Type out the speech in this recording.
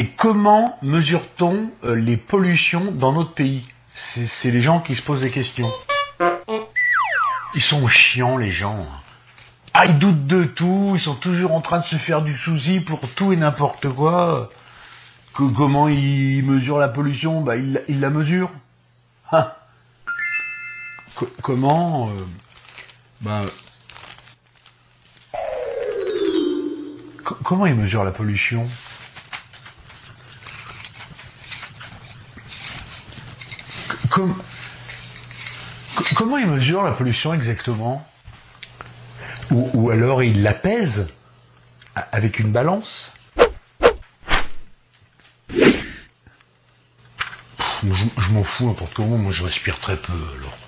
Et comment mesure-t-on les pollutions dans notre pays? C'est les gens qui se posent des questions. Ils sont chiants, les gens. Ah, ils doutent de tout, ils sont toujours en train de se faire du souci pour tout et n'importe quoi. Comment ils mesurent la pollution? Bah, ils la mesurent. Hein? Comment bah, comment ils mesurent la pollution? Comment ils mesurent la pollution exactement? Ou alors ils la pèsent avec une balance? Je m'en fous n'importe comment, moi je respire très peu alors.